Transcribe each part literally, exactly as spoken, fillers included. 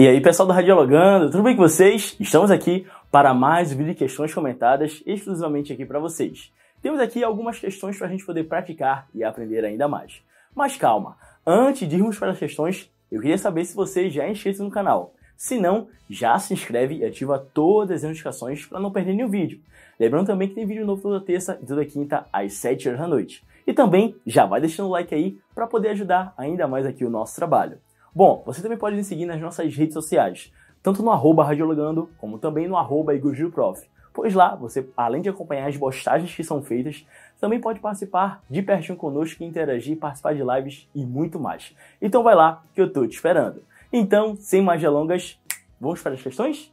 E aí, pessoal do Radiologando, tudo bem com vocês? Estamos aqui para mais um vídeo de questões comentadas exclusivamente aqui para vocês. Temos aqui algumas questões para a gente poder praticar e aprender ainda mais. Mas calma, antes de irmos para as questões, eu queria saber se você já é inscrito no canal. Se não, já se inscreve e ativa todas as notificações para não perder nenhum vídeo. Lembrando também que tem vídeo novo toda terça e toda quinta às sete horas da noite. E também já vai deixando o like aí para poder ajudar ainda mais aqui o nosso trabalho. Bom, você também pode me seguir nas nossas redes sociais, tanto no arroba Radiologando, como também no arroba ygorjulioprof, pois lá você, além de acompanhar as postagens que são feitas, também pode participar de pertinho conosco, interagir, participar de lives e muito mais. Então vai lá que eu tô te esperando. Então, sem mais delongas, vamos para as questões?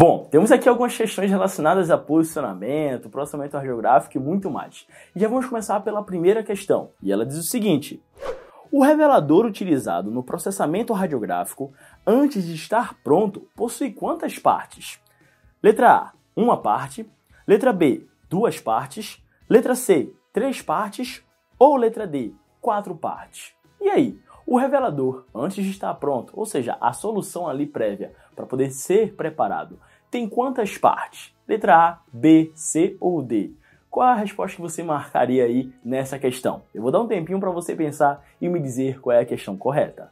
Bom, temos aqui algumas questões relacionadas a posicionamento, processamento radiográfico e muito mais. E já vamos começar pela primeira questão, e ela diz o seguinte: o revelador utilizado no processamento radiográfico, antes de estar pronto, possui quantas partes? Letra A, uma parte. Letra B, duas partes. Letra C, três partes. Ou letra D, quatro partes. E aí? O revelador, antes de estar pronto, ou seja, a solução ali prévia para poder ser preparado, tem quantas partes? Letra A, B, C ou D? Qual é a resposta que você marcaria aí nessa questão? Eu vou dar um tempinho para você pensar e me dizer qual é a questão correta.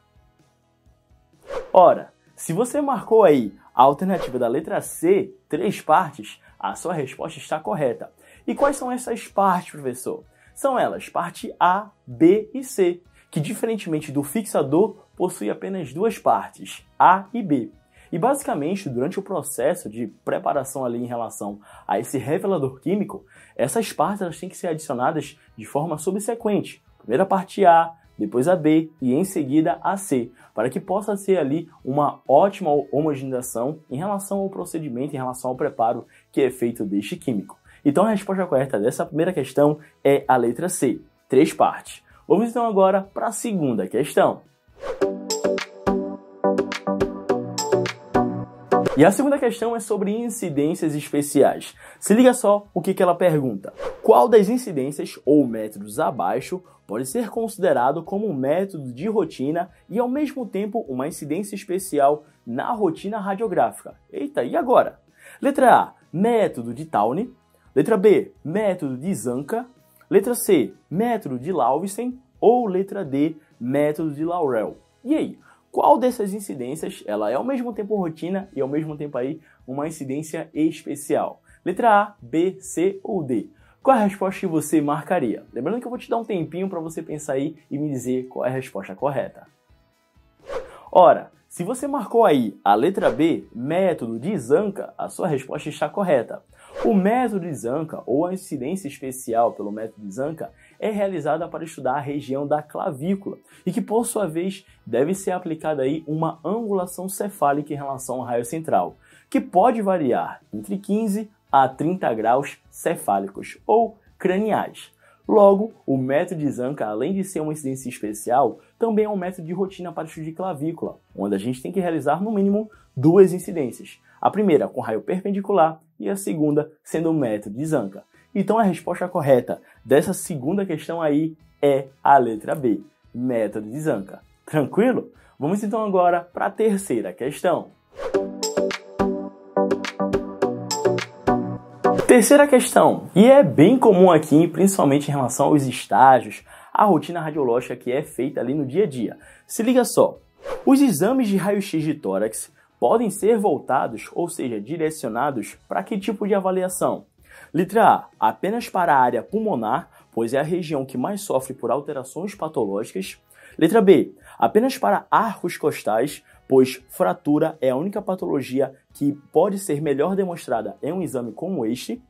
Ora, se você marcou aí a alternativa da letra C, três partes, a sua resposta está correta. E quais são essas partes, professor? São elas parte A, B e C, que diferentemente do fixador, possui apenas duas partes, A e B. E basicamente, durante o processo de preparação ali em relação a esse revelador químico, essas partes elas têm que ser adicionadas de forma subsequente. Primeiro parte A, depois a B e em seguida a C, para que possa ser ali uma ótima homogeneização em relação ao procedimento, em relação ao preparo que é feito deste químico. Então a resposta correta dessa primeira questão é a letra C, três partes. Vamos então agora para a segunda questão. E a segunda questão é sobre incidências especiais. Se liga só o que, que ela pergunta. Qual das incidências ou métodos abaixo pode ser considerado como um método de rotina e ao mesmo tempo uma incidência especial na rotina radiográfica? Eita, e agora? Letra A, método de Tauny. Letra B, método de Zanca. Letra C, método de Lawlessen. Ou letra D, método de Laurel. E aí? Qual dessas incidências ela é ao mesmo tempo rotina e ao mesmo tempo aí uma incidência especial? Letra A, B, C ou D? Qual é a resposta que você marcaria? Lembrando que eu vou te dar um tempinho para você pensar aí e me dizer qual é a resposta correta. Ora, se você marcou aí a letra B, método de Zanca, a sua resposta está correta. O método de Zanca, ou a incidência especial pelo método de Zanca, é realizada para estudar a região da clavícula e que, por sua vez, deve ser aplicada aí uma angulação cefálica em relação ao raio central, que pode variar entre quinze a trinta graus cefálicos ou craniais. Logo, o método de Zanca, além de ser uma incidência especial, também é um método de rotina para estudo de clavícula, onde a gente tem que realizar, no mínimo, duas incidências. A primeira com raio perpendicular e a segunda sendo o método de Zanca. Então a resposta correta dessa segunda questão aí é a letra B, método de Zanca. Tranquilo? Vamos então agora para a terceira questão. Terceira questão, e é bem comum aqui, principalmente em relação aos estágios, a rotina radiológica que é feita ali no dia a dia. Se liga só, os exames de raio-x de tórax podem ser voltados, ou seja, direcionados, para que tipo de avaliação? Letra A, apenas para a área pulmonar, pois é a região que mais sofre por alterações patológicas. Letra B, apenas para arcos costais, pois fratura é a única patologia que pode ser melhor demonstrada em um exame como este.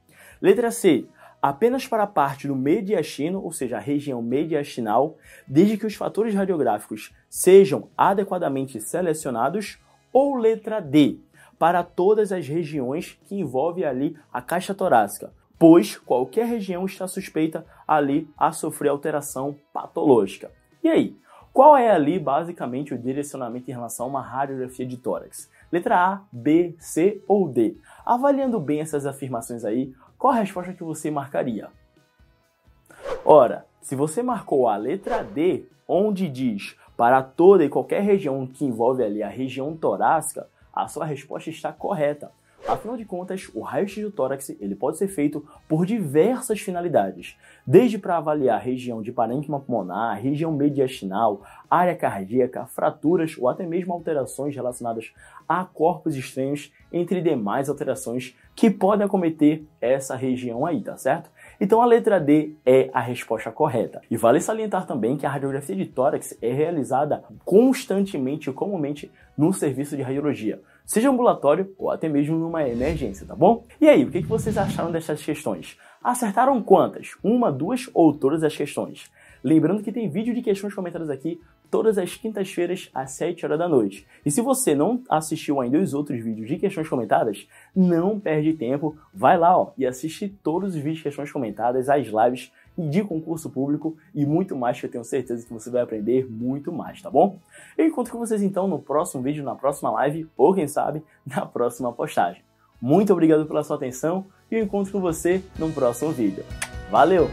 Letra C, apenas para a parte do mediastino, ou seja, a região mediastinal, desde que os fatores radiográficos sejam adequadamente selecionados. Ou letra D, para todas as regiões que envolvem ali a caixa torácica, pois qualquer região está suspeita ali a sofrer alteração patológica. E aí? Qual é ali basicamente o direcionamento em relação a uma radiografia de tórax? Letra A, B, C ou D? Avaliando bem essas afirmações aí, qual a resposta que você marcaria? Ora, se você marcou a letra D, onde diz para toda e qualquer região que envolve ali a região torácica, a sua resposta está correta. Afinal de contas, o raio-x do tórax ele pode ser feito por diversas finalidades, desde para avaliar a região de parênquima pulmonar, região mediastinal, área cardíaca, fraturas ou até mesmo alterações relacionadas a corpos estranhos, entre demais alterações que podem acometer essa região aí, tá certo? Então a letra D é a resposta correta. E vale salientar também que a radiografia de tórax é realizada constantemente e comumente no serviço de radiologia, seja ambulatório ou até mesmo numa emergência, tá bom? E aí, o que vocês acharam dessas questões? Acertaram quantas? Uma, duas ou todas as questões? Lembrando que tem vídeo de questões comentadas aqui todas as quintas-feiras às sete horas da noite. E se você não assistiu ainda os outros vídeos de questões comentadas, não perde tempo, vai lá ó, e assiste todos os vídeos de questões comentadas, as lives de concurso público e muito mais, que eu tenho certeza que você vai aprender muito mais, tá bom? Eu encontro com vocês então no próximo vídeo, na próxima live ou quem sabe na próxima postagem. Muito obrigado pela sua atenção e eu encontro com você no próximo vídeo. Valeu!